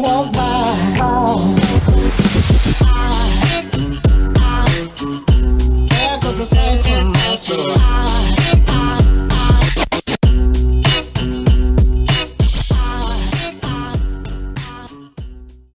Walk by.